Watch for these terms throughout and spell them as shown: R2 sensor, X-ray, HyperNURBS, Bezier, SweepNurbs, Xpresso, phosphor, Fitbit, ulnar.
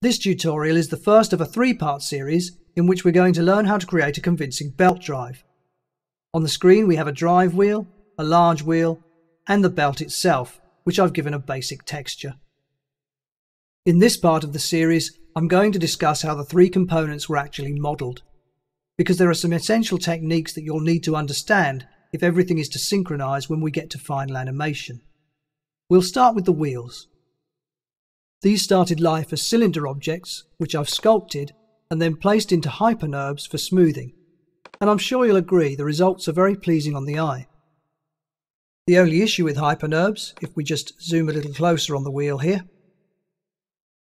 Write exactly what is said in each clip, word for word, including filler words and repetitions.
This tutorial is the first of a three-part series in which we're going to learn how to create a convincing belt drive. On the screen we have a drive wheel, a large wheel, and the belt itself, which I've given a basic texture. In this part of the series I'm going to discuss how the three components were actually modelled, because there are some essential techniques that you'll need to understand if everything is to synchronise when we get to final animation. We'll start with the wheels. These started life as cylinder objects, which I've sculpted and then placed into HyperNURBS for smoothing, and I'm sure you'll agree the results are very pleasing on the eye. The only issue with HyperNURBS, if we just zoom a little closer on the wheel here,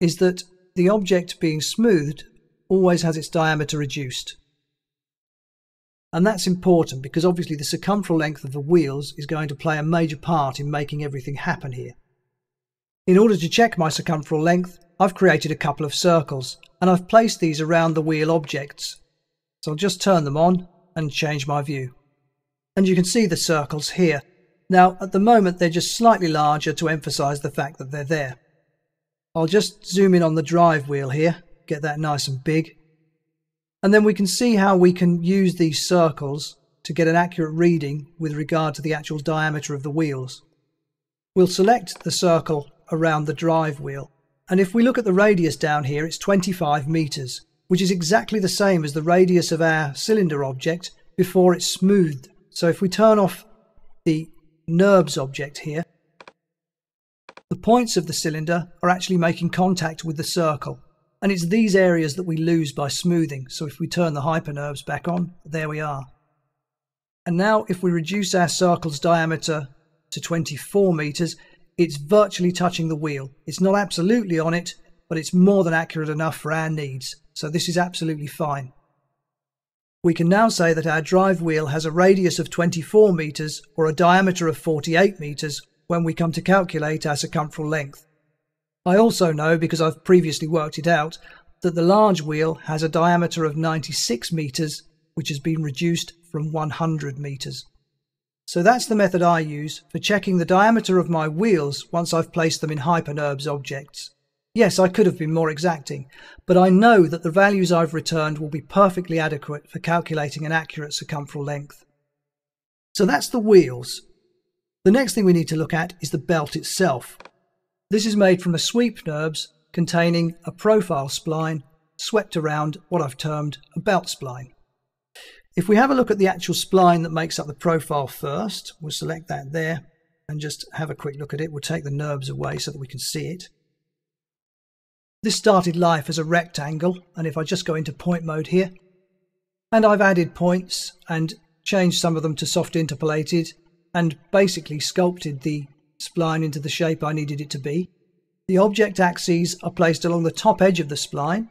is that the object being smoothed always has its diameter reduced. And that's important because obviously the circumferential length of the wheels is going to play a major part in making everything happen here. In order to check my circumferential length, I've created a couple of circles and I've placed these around the wheel objects. So I'll just turn them on and change my view. And you can see the circles here. Now at the moment they're just slightly larger to emphasise the fact that they're there. I'll just zoom in on the drive wheel here, get that nice and big. And then we can see how we can use these circles to get an accurate reading with regard to the actual diameter of the wheels. We'll select the circle around the drive wheel, and if we look at the radius down here, it's twenty-five meters, which is exactly the same as the radius of our cylinder object before it's smoothed. So if we turn off the NURBS object here, the points of the cylinder are actually making contact with the circle, and it's these areas that we lose by smoothing. So if we turn the HyperNURBS back on, there we are. And now if we reduce our circle's diameter to twenty-four meters, it's virtually touching the wheel. It's not absolutely on it, but it's more than accurate enough for our needs, so this is absolutely fine. We can now say that our drive wheel has a radius of twenty-four meters or a diameter of forty-eight meters when we come to calculate our circumferential length. I also know, because I've previously worked it out, that the large wheel has a diameter of ninety-six meters, which has been reduced from one hundred meters. So that's the method I use for checking the diameter of my wheels once I've placed them in HyperNURBS objects. Yes, I could have been more exacting, but I know that the values I've returned will be perfectly adequate for calculating an accurate circumferential length. So that's the wheels. The next thing we need to look at is the belt itself. This is made from a SweepNurbs containing a profile spline swept around what I've termed a belt spline. If we have a look at the actual spline that makes up the profile first, we'll select that there and just have a quick look at it. We'll take the NURBS away so that we can see it. This started life as a rectangle, and if I just go into point mode here, and I've added points and changed some of them to soft interpolated and basically sculpted the spline into the shape I needed it to be. The object axes are placed along the top edge of the spline.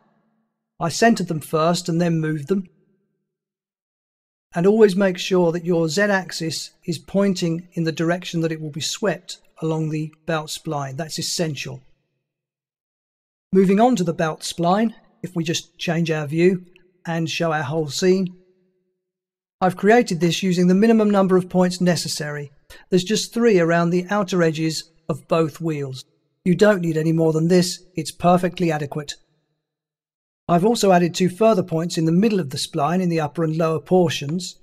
I centered them first and then moved them. And always make sure that your z-axis is pointing in the direction that it will be swept along the belt spline. That's essential. Moving on to the belt spline, if we just change our view and show our whole scene, I've created this using the minimum number of points necessary. There's just three around the outer edges of both wheels. You don't need any more than this, it's perfectly adequate. I've also added two further points in the middle of the spline in the upper and lower portions,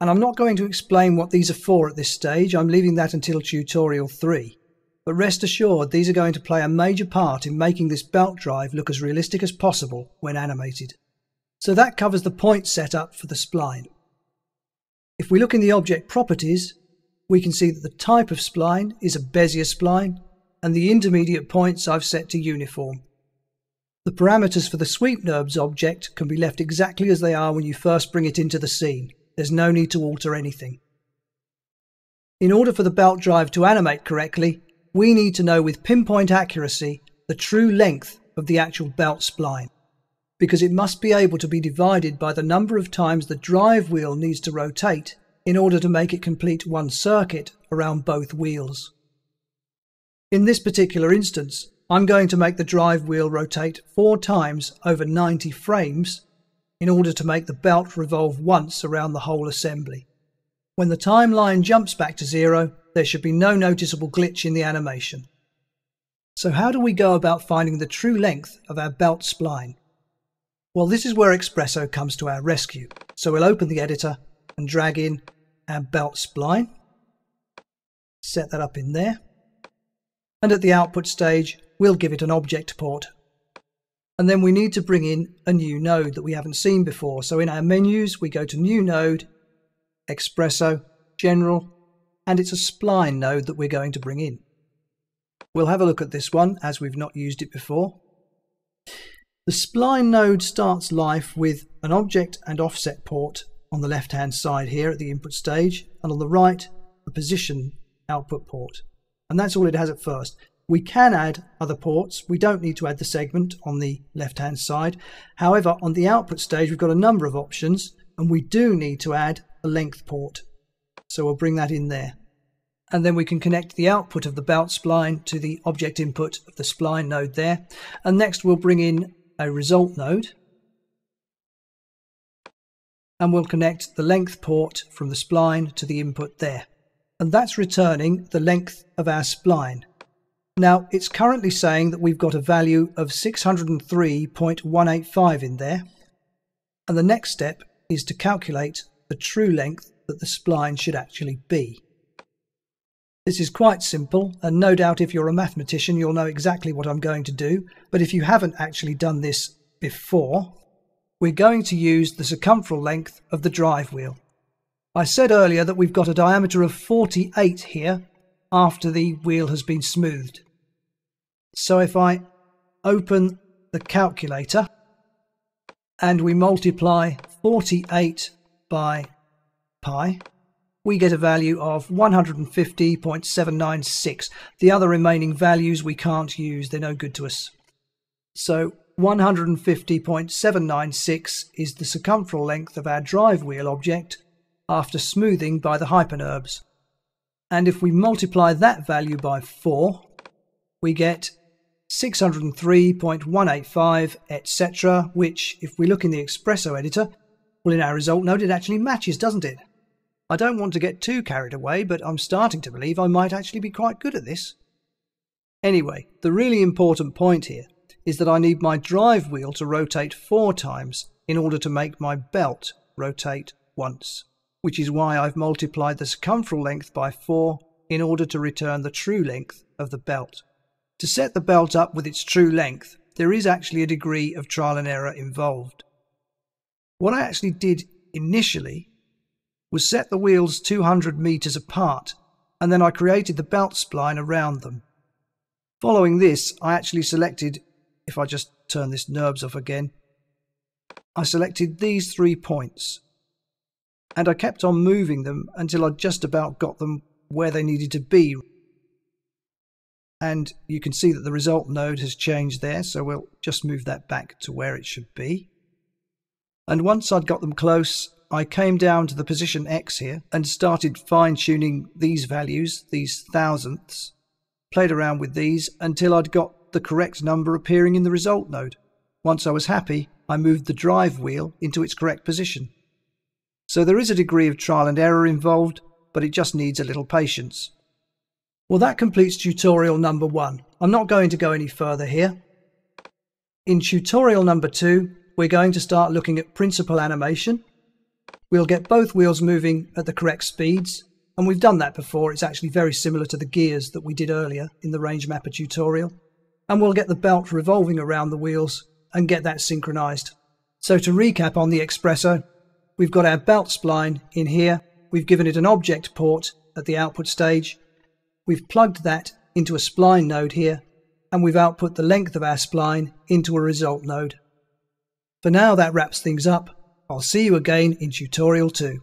and I'm not going to explain what these are for at this stage. I'm leaving that until tutorial three, but rest assured these are going to play a major part in making this belt drive look as realistic as possible when animated. So that covers the point setup for the spline. If we look in the object properties, we can see that the type of spline is a Bezier spline and the intermediate points I've set to uniform. The parameters for the SweepNurbs object can be left exactly as they are when you first bring it into the scene. There's no need to alter anything. In order for the belt drive to animate correctly, we need to know with pinpoint accuracy the true length of the actual belt spline, because it must be able to be divided by the number of times the drive wheel needs to rotate in order to make it complete one circuit around both wheels. In this particular instance, I'm going to make the drive wheel rotate four times over ninety frames in order to make the belt revolve once around the whole assembly. When the timeline jumps back to zero, there should be no noticeable glitch in the animation. So how do we go about finding the true length of our belt spline? Well, this is where Xpresso comes to our rescue. So we'll open the editor and drag in our belt spline. Set that up in there. And at the output stage, we'll give it an object port. And then we need to bring in a new node that we haven't seen before. So in our menus, we go to New Node, Xpresso, General, and it's a spline node that we're going to bring in. We'll have a look at this one as we've not used it before. The spline node starts life with an object and offset port on the left hand side here at the input stage, and on the right the position output port, and that's all it has at first. We can add other ports, we don't need to add the segment on the left hand side. However, on the output stage we've got a number of options, and we do need to add a length port, so we'll bring that in there. And then we can connect the output of the belt spline to the object input of the spline node there. And next we'll bring in a result node. And we'll connect the length port from the spline to the input there. And that's returning the length of our spline. Now it's currently saying that we've got a value of six hundred three point one eight five in there. And the next step is to calculate the true length that the spline should actually be. This is quite simple, and no doubt if you're a mathematician you'll know exactly what I'm going to do, but if you haven't actually done this before, we're going to use the circumferential length of the drive wheel. I said earlier that we've got a diameter of forty-eight here after the wheel has been smoothed. So if I open the calculator and we multiply forty-eight by pi, we get a value of one hundred fifty point seven nine six. The other remaining values we can't use, they're no good to us. So one hundred fifty point seven nine six is the circumferential length of our drive wheel object after smoothing by the HyperNURBS. And if we multiply that value by four, we get six hundred three point one eight five, et cetera, which, if we look in the Xpresso editor, well, in our result node, it actually matches, doesn't it? I don't want to get too carried away, but I'm starting to believe I might actually be quite good at this. Anyway, the really important point here is that I need my drive wheel to rotate four times in order to make my belt rotate once, which is why I've multiplied the circumferential length by four in order to return the true length of the belt. To set the belt up with its true length, there is actually a degree of trial and error involved. What I actually did initially was set the wheels two hundred meters apart, and then I created the belt spline around them. Following this, I actually selected, if I just turn this NURBS off again, I selected these three points, and I kept on moving them until I just about got them where they needed to be. And you can see that the result node has changed there, so we'll just move that back to where it should be. And once I'd got them close, I came down to the position X here and started fine-tuning these values, these thousandths, played around with these until I'd got the correct number appearing in the result node. Once I was happy, I moved the drive wheel into its correct position. So there is a degree of trial and error involved, but it just needs a little patience. Well, that completes tutorial number one. I'm not going to go any further here. In tutorial number two, we're going to start looking at principal animation. We'll get both wheels moving at the correct speeds, and we've done that before. It's actually very similar to the gears that we did earlier in the range mapper tutorial. And we'll get the belt revolving around the wheels and get that synchronized. So to recap on the Xpresso, we've got our belt spline in here. We've given it an object port at the output stage. We've plugged that into a spline node here, and we've output the length of our spline into a result node. For now, that wraps things up. I'll see you again in tutorial two.